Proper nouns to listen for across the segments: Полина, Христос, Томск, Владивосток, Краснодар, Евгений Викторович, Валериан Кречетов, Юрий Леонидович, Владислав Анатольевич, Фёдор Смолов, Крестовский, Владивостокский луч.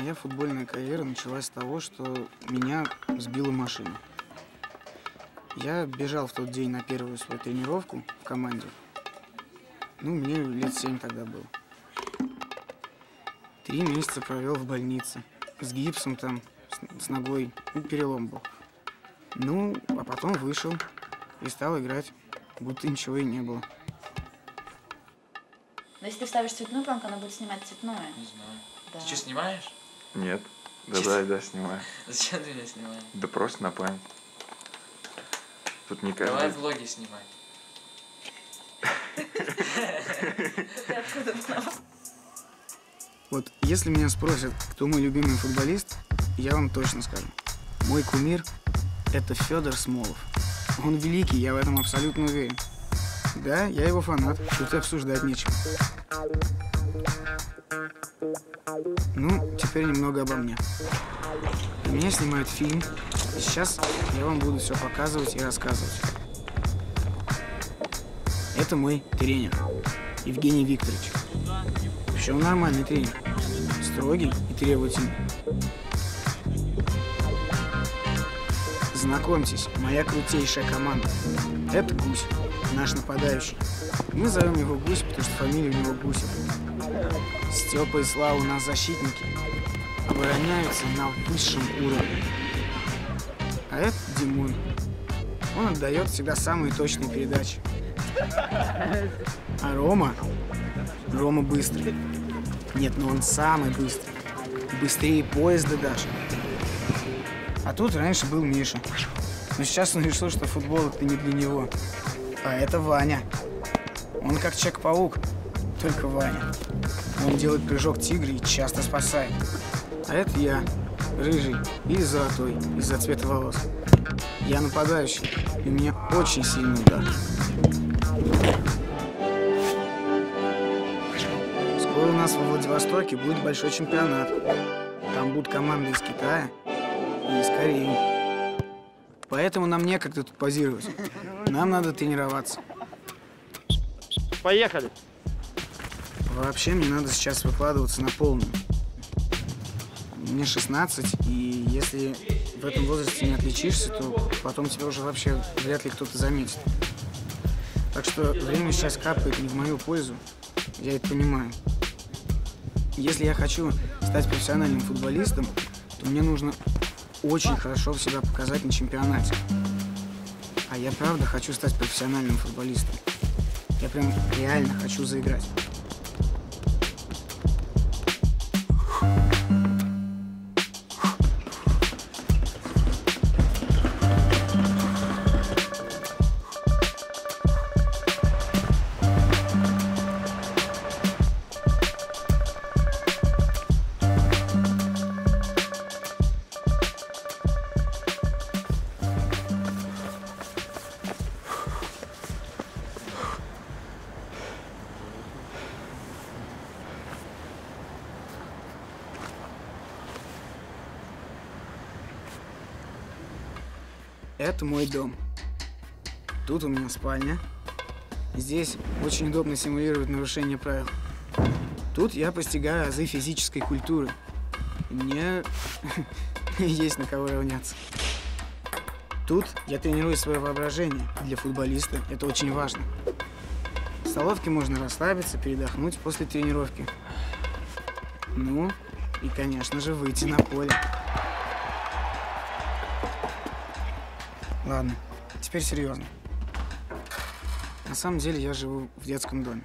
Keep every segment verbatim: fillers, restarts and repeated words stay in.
Моя футбольная карьера началась с того, что меня сбила машина. Я бежал в тот день на первую свою тренировку в команде. Ну, мне лет семь тогда было. Три месяца провел в больнице. С гипсом там, с ногой. Ну, перелом был. Ну, а потом вышел и стал играть, будто ничего и не было. Но если ты вставишь цветную пленку, она будет снимать цветное. Не знаю. Да. Ты что, снимаешь? Нет. Да, да, да, снимаю. Зачем ты меня снимаешь? Да просто на память. Тут не каждый. Давай влоги снимай. Ты откуда узнал? Вот если меня спросят, кто мой любимый футболист, я вам точно скажу. Мой кумир – это Фёдор Смолов. Он великий, я в этом абсолютно уверен. Да, я его фанат, тут обсуждать нечего. Ну, теперь немного обо мне. Меня снимают фильм, и сейчас я вам буду все показывать и рассказывать. Это мой тренер, Евгений Викторович. Вообще он нормальный тренер, строгий и требовательный. Знакомьтесь, моя крутейшая команда. Это Гусь, наш нападающий. Мы зовем его Гусь, потому что фамилия у него Гусев. Степа и Слава у нас защитники. Обороняются на высшем уровне. А это Димон. Он отдает всегда самые точные передачи. А Рома? Рома быстрый. Нет, но он самый быстрый. Быстрее поезда даже. А тут раньше был Миша. Но сейчас он решил, что футбол это не для него. А это Ваня. Он как Человек-паук, только Ваня. Он делает прыжок тигра и часто спасает. А это я, рыжий или золотой, из-за цвета волос. Я нападающий, и у меня очень сильный удар. Скоро у нас во Владивостоке будет большой чемпионат. Там будут команды из Китая и из Кореи. Поэтому нам некогда тут позировать. Нам надо тренироваться. Поехали! Вообще, мне надо сейчас выкладываться на полную. Мне шестнадцать, и если в этом возрасте не отличишься, то потом тебя уже вообще вряд ли кто-то заметит. Так что время сейчас капает не в мою пользу, я это понимаю. Если я хочу стать профессиональным футболистом, то мне нужно очень хорошо себя показать на чемпионате. А я правда хочу стать профессиональным футболистом. Я прям реально хочу заиграть. Это мой дом. Тут у меня спальня. Здесь очень удобно симулировать нарушение правил. Тут я постигаю азы физической культуры. Мне есть на кого равняться. Тут я тренирую свое воображение. Для футболиста это очень важно. В столовке можно расслабиться, передохнуть после тренировки. Ну, и, конечно же, выйти на поле. Ладно, теперь серьезно. На самом деле я живу в детском доме.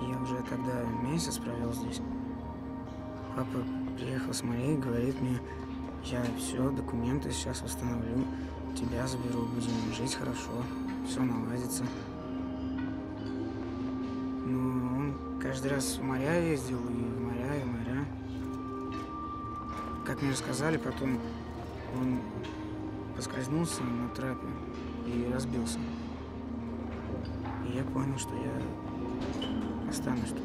Я уже тогда месяц провел здесь. Папа приехал с морей, говорит мне, я все, документы сейчас восстановлю, тебя заберу, будем жить хорошо. Все наладится. Ну, он каждый раз в моря ездил, и в моря, и в моря. Как мне рассказали, потом он поскользнулся на трапе и разбился. И я понял, что я останусь тут.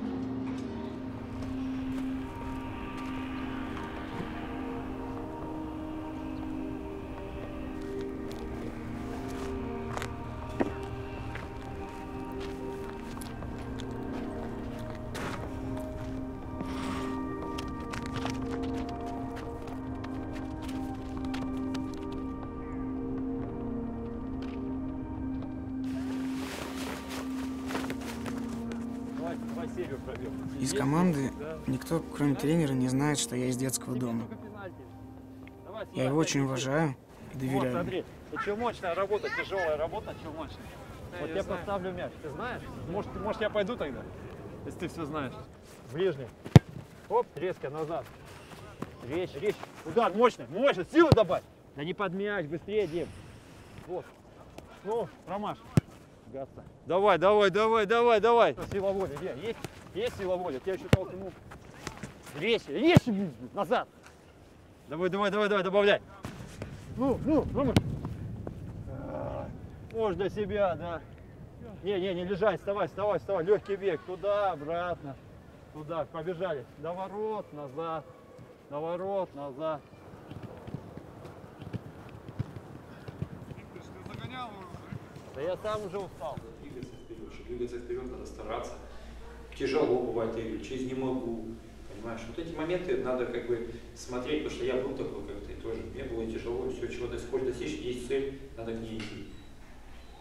Из команды никто, кроме тренера, не знает, что я из детского дома. Я его очень уважаю и доверяю. Вот, смотри, челночная работа, тяжелая работа, челночная. Вот я, я поставлю мяч, ты знаешь? Может, может, я пойду тогда, если ты все знаешь. Ближний. Оп, резко назад. Резь, резь. Удар мощный, мощный, силу добавь. Да не под мяч, быстрее, Дим. Вот. Ну, промаш. Гасса. Давай, давай, давай, давай, давай. Сила воли, Дим, есть? Есть сила воли? Я еще толкну. Резь, резь, назад. Давай, давай, давай, давай, добавляй. Ну, ну, промаш. Можно себя, да. Не, не, не лежать, вставай, вставай, вставай. Легкий бег. Туда, обратно. Туда, побежали. На ворот, назад. На ворот, назад. Да я сам уже устал. Двигаться вперед, двигаться вперед, надо стараться. Тяжело бывает, я через не могу. Понимаешь, вот эти моменты надо как бы смотреть, потому что я был такой, как ты тоже. Мне было тяжело, все, чего-то хочешь достичь, есть цель, надо к ней идти.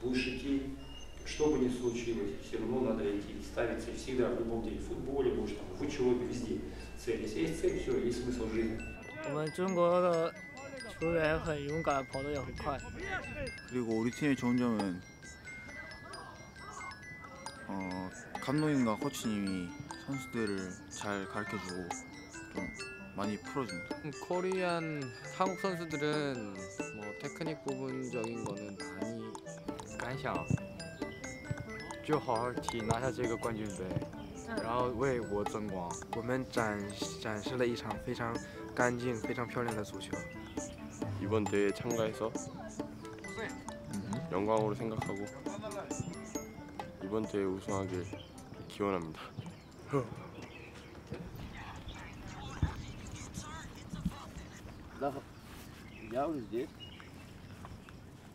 Будешь идти, что бы ни случилось, все равно надо идти, ставить цель всегда в любом деле, в футболе, может, там, в учебе, везде. Цель, если есть цель, все, есть смысл жизни. 많이 풀어준다. 코리안 한국 선수들은 뭐 테크닉 부분적인 거는 많이 간샤. 就好好拿下这个冠军杯，然后为我增光。我们展展示了一场非常干净、非常漂亮的足球。 이번 대회에 참가해서 영광으로 생각하고 이번 대회 우승하길 기원합니다. Да, я уже здесь.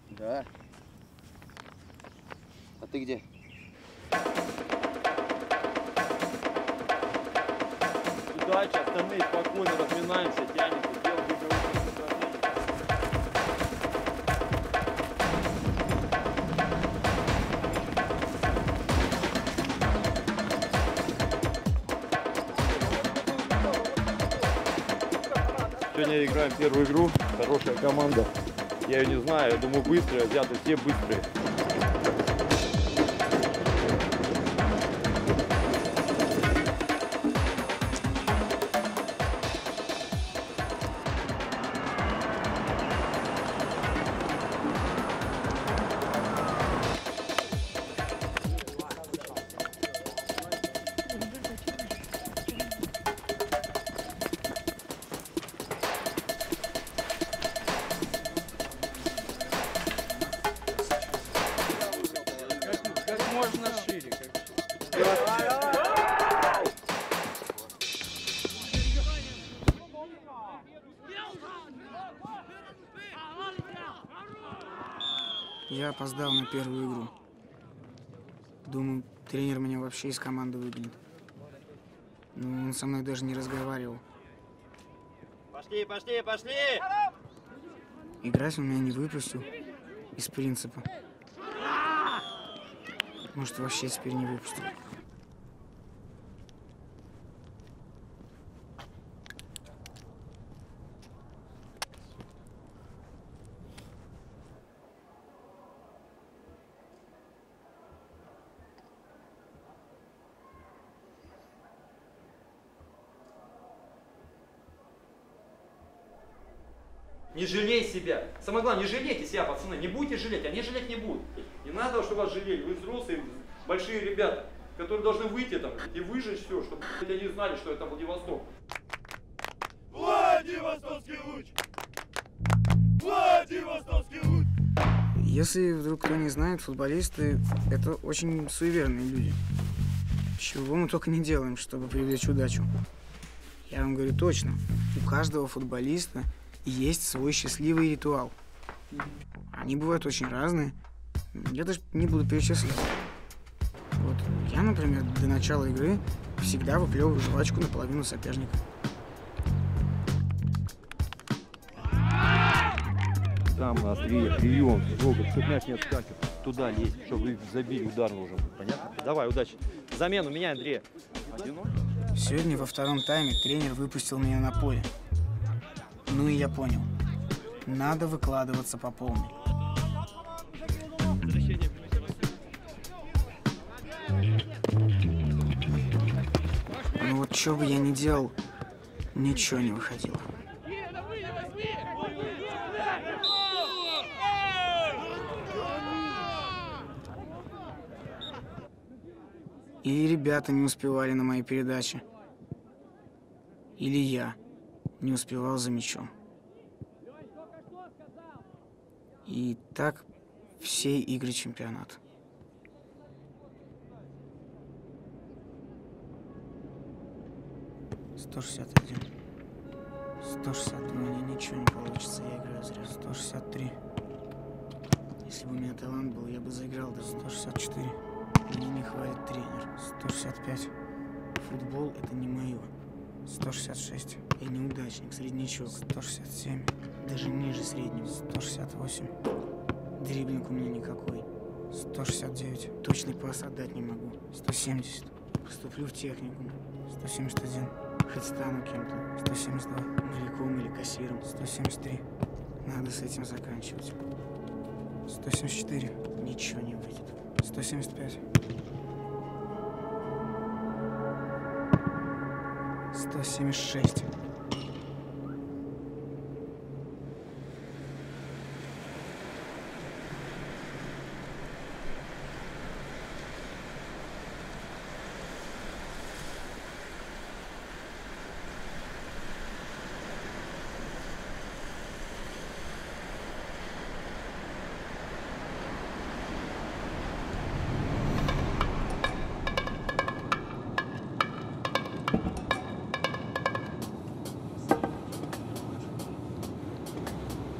Да. А ты где? Удачи, остальные спокойно разминаемся, тянемся, делаем беговые Сегодня играем первую игру, хорошая команда, я ее не знаю, я думаю быстрые, взяты все быстрые. Я опоздал на первую игру. Думаю, тренер меня вообще из команды выгонит. Но он со мной даже не разговаривал. Пошли, пошли, пошли! Играть он меня не выпустил из принципа. Может, вообще теперь не выпустил. Не жалей себя. Самое главное, не жалейте себя, пацаны. Не будете жалеть, они жалеть не будут. Не надо, чтобы вас жалели. Вы взрослые, большие ребята, которые должны выйти там и выжечь все, чтобы они знали, что это Владивосток. Владивостокский луч! Владивостокский луч! Если вдруг кто не знает, футболисты – это очень суеверные люди. Чего мы только не делаем, чтобы привлечь удачу. Я вам говорю точно, у каждого футболиста есть свой счастливый ритуал. Они бывают очень разные. Я даже не буду перечислять. Вот я, например, до начала игры всегда выплевываю жвачку на половину соперника. Там нас прием, рогов, чтобы мяч не отскакивал. Туда лезть, чтобы забили удар уже. Понятно? Давай, удачи. Замену меня, Андрей. Один-ноль. Сегодня во втором тайме тренер выпустил меня на поле. Ну и я понял, надо выкладываться по полной. Ну вот что бы я ни делал, ничего не выходило. И ребята не успевали на моей передаче. Или я не успевал за мячом. И так все игры чемпионата. сто шестьдесят один. сто шестьдесят два. У меня ничего не получится, я играю зря. сто шестьдесят три. Если бы у меня талант был, я бы заиграл до сто шестьдесят четыре. Мне не хватит тренер. сто шестьдесят пять. Футбол – это не мое. сто шестьдесят шесть. Я неудачник, среднячок. сто шестьдесят семь. Даже ниже среднего. сто шестьдесят восемь. Дриблинг у меня никакой. сто шестьдесят девять. Точный пас отдать не могу. сто семьдесят. Поступлю в техникум. сто семьдесят один. Хоть стану кем-то. сто семьдесят два. Маляком или кассиром. сто семьдесят три. Надо с этим заканчивать. сто семьдесят четыре. Ничего не выйдет. сто семьдесят пять. сто семьдесят шесть.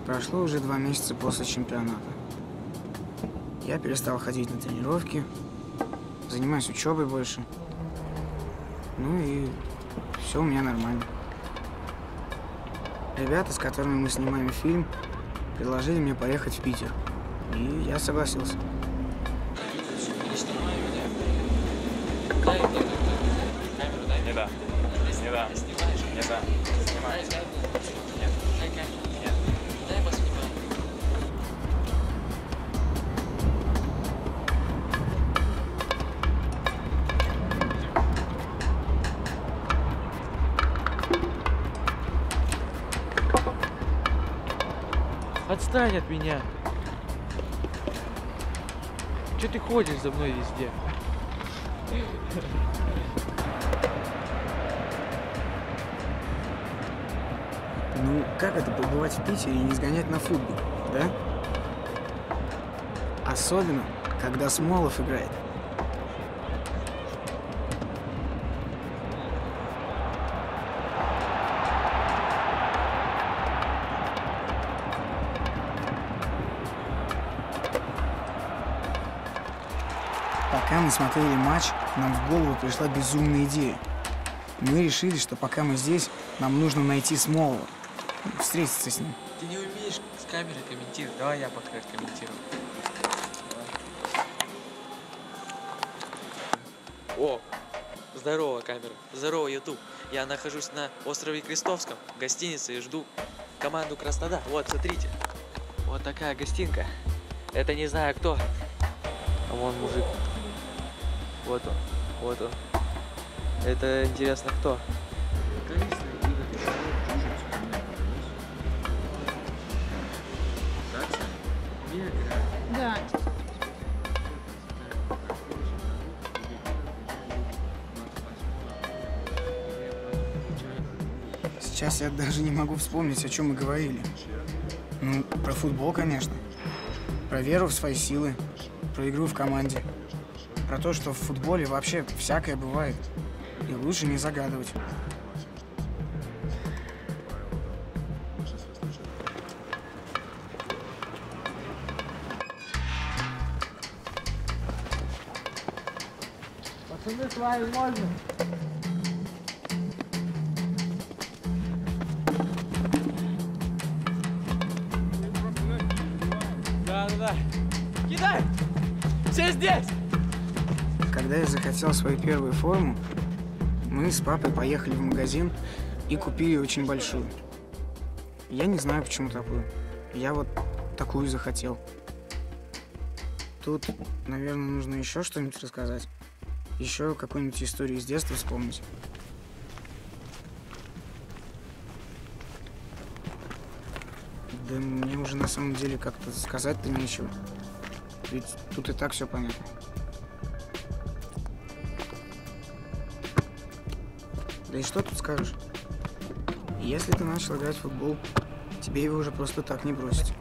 Прошло уже два месяца после чемпионата. Я перестал ходить на тренировки, занимаюсь учебой больше. Ну и все у меня нормально. Ребята, с которыми мы снимаем фильм, предложили мне поехать в Питер. И я согласился. Не да. Не да. Не да. Отстань от меня. Че ты ходишь за мной везде? Ну, как это побывать в Питере и не сгонять на футбол, да? Особенно, когда Смолов играет. Пока мы смотрели матч, нам в голову пришла безумная идея. Мы решили, что пока мы здесь, нам нужно найти Смолова, встретиться с ним. Ты не умеешь с камеры комментировать. Давай я пока комментирую. О, здорово, камера. Здорово, ютуб. Я нахожусь на острове Крестовском, в гостинице, и жду команду Краснодар. Вот, смотрите. Вот такая гостинка. Это не знаю кто. А вон мужик. Вот он, вот он. Это интересно кто? Да. Сейчас я даже не могу вспомнить, о чем мы говорили. Ну, про футбол, конечно. Про веру в свои силы, про игру в команде. Про то, что в футболе вообще всякое бывает, и лучше не загадывать. Пацаны, с вами можно? Да, да, да. Кидай! Все здесь! Когда я захотел свою первую форму, Мы с папой поехали в магазин и купили очень большую. Я не знаю, почему такую. Я вот такую захотел. Тут, наверное, нужно еще что-нибудь рассказать. Еще какую-нибудь историю из детства вспомнить. Да мне уже на самом деле как-то сказать-то нечего. Ведь тут и так все понятно. Да и что тут скажешь? Если ты начал играть в футбол, тебе его уже просто так не бросить.